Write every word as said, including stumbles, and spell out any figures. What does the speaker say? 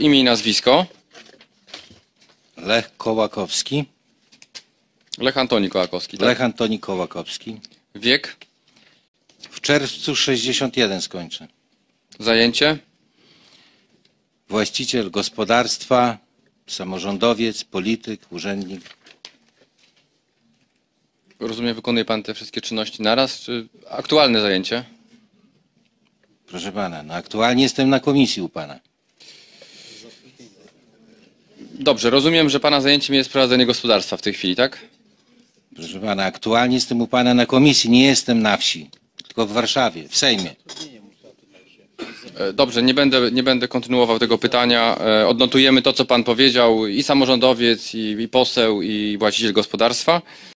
Imię i nazwisko. Lech Kołakowski. Lech Antoni Kołakowski, tak? Lech Antoni Kołakowski. Wiek? W czerwcu sześćdziesiąt jeden skończę. Zajęcie? Właściciel gospodarstwa, samorządowiec, polityk, urzędnik. Rozumiem, wykonuje pan te wszystkie czynności naraz, czy aktualne zajęcie? Proszę pana, no aktualnie jestem na komisji u pana. Dobrze, rozumiem, że pana zajęciem jest prowadzenie gospodarstwa w tej chwili, tak? Proszę pana, aktualnie jestem u pana na komisji, nie jestem na wsi, tylko w Warszawie, w Sejmie. Dobrze, nie będę, nie będę kontynuował tego pytania. Odnotujemy to, co pan powiedział, i samorządowiec, i, i poseł, i właściciel gospodarstwa.